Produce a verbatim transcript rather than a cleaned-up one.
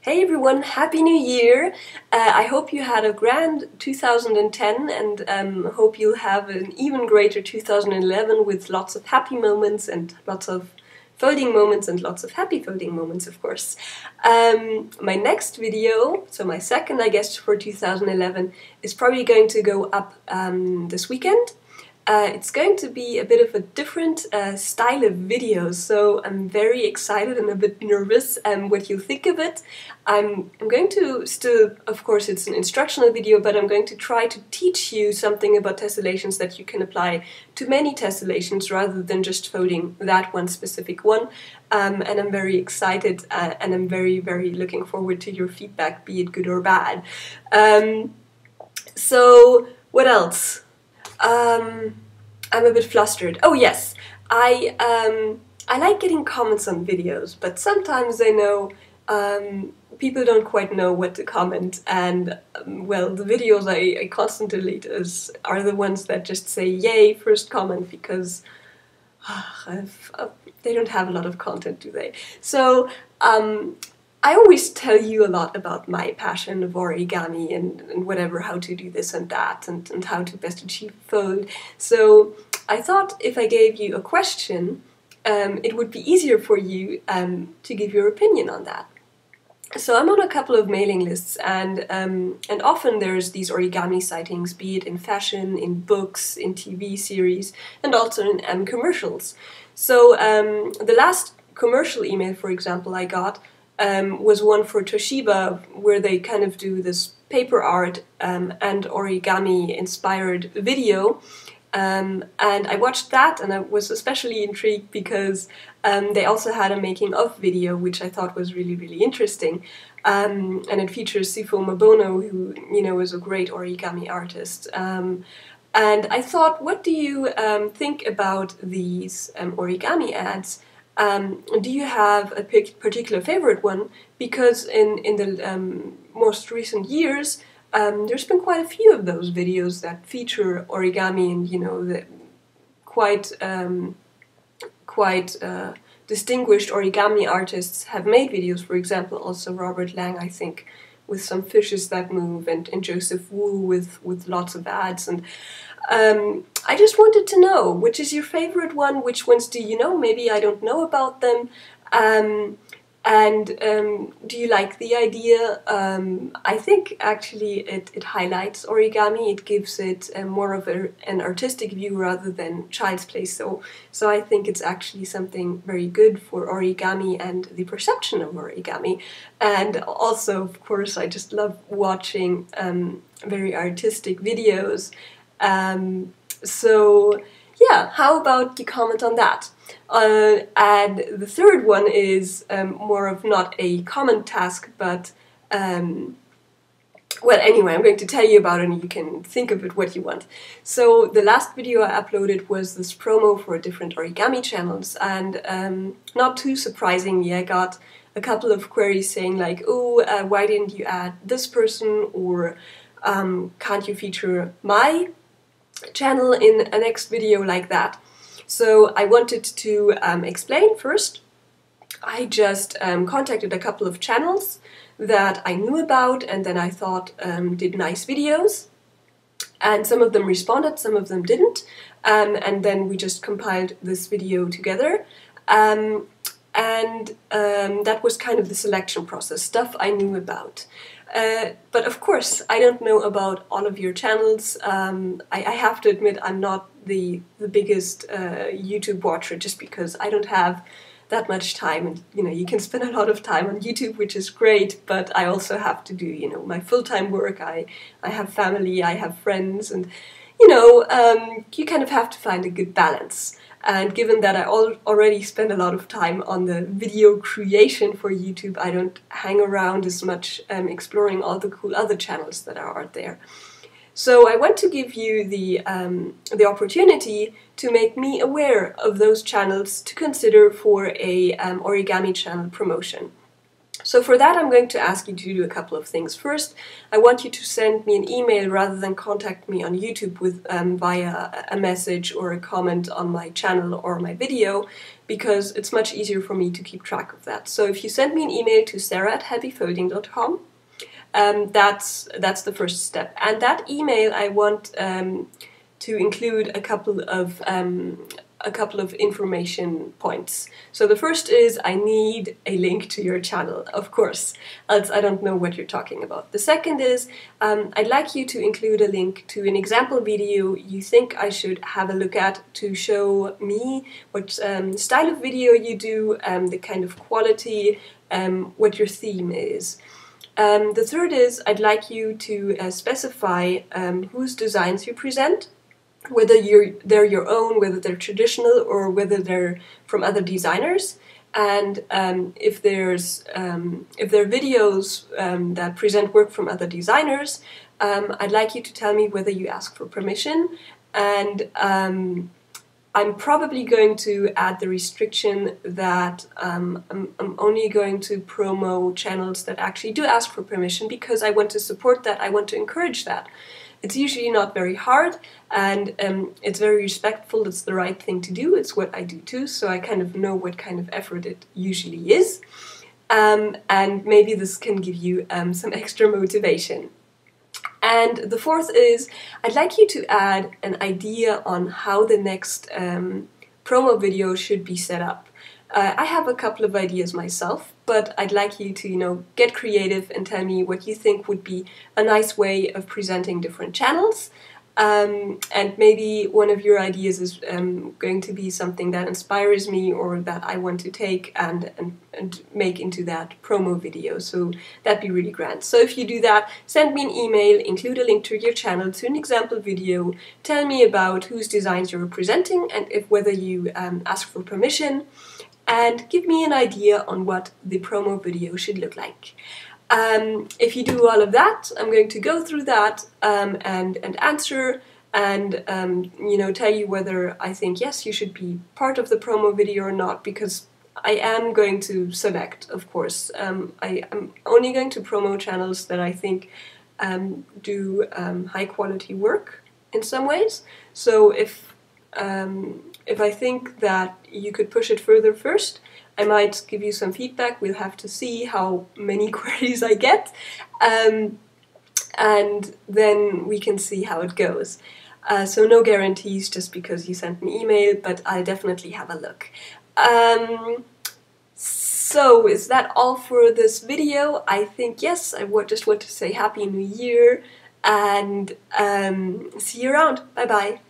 Hey everyone, Happy New Year! Uh, I hope you had a grand two thousand ten and um, hope you'll have an even greater two thousand eleven with lots of happy moments and lots of folding moments and lots of happy folding moments, of course. Um, my next video, so my second, I guess, for two thousand eleven, is probably going to go up um, this weekend. Uh, it's going to be a bit of a different uh, style of video, so I'm very excited and a bit nervous um, what you think of it. I'm, I'm going to still, of course it's an instructional video, but I'm going to try to teach you something about tessellations that you can apply to many tessellations rather than just folding that one specific one. Um, and I'm very excited uh, and I'm very, very looking forward to your feedback, be it good or bad. Um, so, what else? Um, I'm a bit flustered. Oh yes, I um, I like getting comments on videos, but sometimes I know um, people don't quite know what to comment, and um, well, the videos I, I constantly delete is, are the ones that just say yay first comment, because oh, I've, uh, they don't have a lot of content, do they? So um, I always tell you a lot about my passion of origami and, and whatever, how to do this and that, and, and how to best achieve fold. So I thought if I gave you a question, um, it would be easier for you um, to give your opinion on that. So I'm on a couple of mailing lists, and um, and often there's these origami sightings, be it in fashion, in books, in T V series, and also in um, commercials. So um, the last commercial email, for example, I got Um, was one for Toshiba, where they kind of do this paper art um, and origami inspired video, um, and I watched that and I was especially intrigued because um, they also had a making of video which I thought was really really interesting, um, and it features Sipho Mabono, who you know is a great origami artist, um, and I thought, what do you um, think about these um, origami ads? Um, do you have a particular favorite one? Because in, in the um, most recent years, um, there's been quite a few of those videos that feature origami and, you know, the quite, um, quite uh, distinguished origami artists have made videos. For example, also Robert Lang, I think, with some fishes that move, and, and Joseph Wu with, with lots of ads. And um, I just wanted to know, which is your favorite one, which ones do you know, maybe I don't know about them, um, and um, do you like the idea? Um, I think actually it, it highlights origami, it gives it uh, more of a, an artistic view rather than child's play, so, so I think it's actually something very good for origami and the perception of origami. And also, of course, I just love watching um, very artistic videos. Um, so yeah, how about you comment on that? Uh, and the third one is um, more of not a comment task, but um, well, anyway, I'm going to tell you about it and you can think of it what you want. So the last video I uploaded was this promo for different origami channels, and um, not too surprisingly I got a couple of queries saying like, oh, uh, why didn't you add this person, or um, can't you feature my channel in a next video, like that. So I wanted to um, explain first. I just um, contacted a couple of channels that I knew about and then I thought um, did nice videos, and some of them responded, some of them didn't, um, and then we just compiled this video together, um, and um, that was kind of the selection process, stuff I knew about. Uh, but of course, I don't know about all of your channels. Um, I, I have to admit, I'm not the, the biggest uh, YouTube watcher, just because I don't have that much time, and you know, you can spend a lot of time on YouTube, which is great, but I also have to do, you know, my full-time work, I, I have family, I have friends, and you know, um, you kind of have to find a good balance. And given that I al already spend a lot of time on the video creation for YouTube, I don't hang around as much um, exploring all the cool other channels that are out there. So I want to give you the, um, the opportunity to make me aware of those channels to consider for a um, origami channel promotion. So for that, I'm going to ask you to do a couple of things. First, I want you to send me an email rather than contact me on YouTube with um, via a message or a comment on my channel or my video, because it's much easier for me to keep track of that. So if you send me an email to sarah at happyfolding dot com, um, that's, that's the first step. And that email, I want um, to include a couple of um, a couple of information points. So the first is, I need a link to your channel, of course, else I don't know what you're talking about. The second is, um, I'd like you to include a link to an example video you think I should have a look at to show me what um, style of video you do, um, the kind of quality, um, what your theme is. Um, the third is, I'd like you to uh, specify um, whose designs you present, whether you're, they're your own, whether they're traditional, or whether they're from other designers. And um, if there's um, if there are videos um, that present work from other designers, um, I'd like you to tell me whether you ask for permission. And um, I'm probably going to add the restriction that um, I'm, I'm only going to promo channels that actually do ask for permission, because I want to support that, I want to encourage that. It's usually not very hard, and um, it's very respectful, it's the right thing to do, it's what I do too, so I kind of know what kind of effort it usually is. Um, and maybe this can give you um, some extra motivation. And the fourth is, I'd like you to add an idea on how the next um, promo video should be set up. Uh, I have a couple of ideas myself, but I'd like you to, you know, get creative and tell me what you think would be a nice way of presenting different channels. Um, and maybe one of your ideas is um, going to be something that inspires me, or that I want to take and, and, and make into that promo video. So that'd be really grand. So if you do that, send me an email, include a link to your channel, to an example video, tell me about whose designs you're presenting and if whether you um, ask for permission, and give me an idea on what the promo video should look like. Um, if you do all of that, I'm going to go through that um, and, and answer and um, you know, tell you whether I think yes, you should be part of the promo video or not, because I am going to select, of course. Um, I am only going to promo channels that I think um, do um, high quality work in some ways. So if um, if I think that you could push it further first, I might give you some feedback. We'll have to see how many queries I get, um, and then we can see how it goes. Uh, so no guarantees just because you sent an email, but I'll definitely have a look. Um, so is that all for this video? I think yes, I would just want to say Happy New Year, and um, see you around. Bye bye.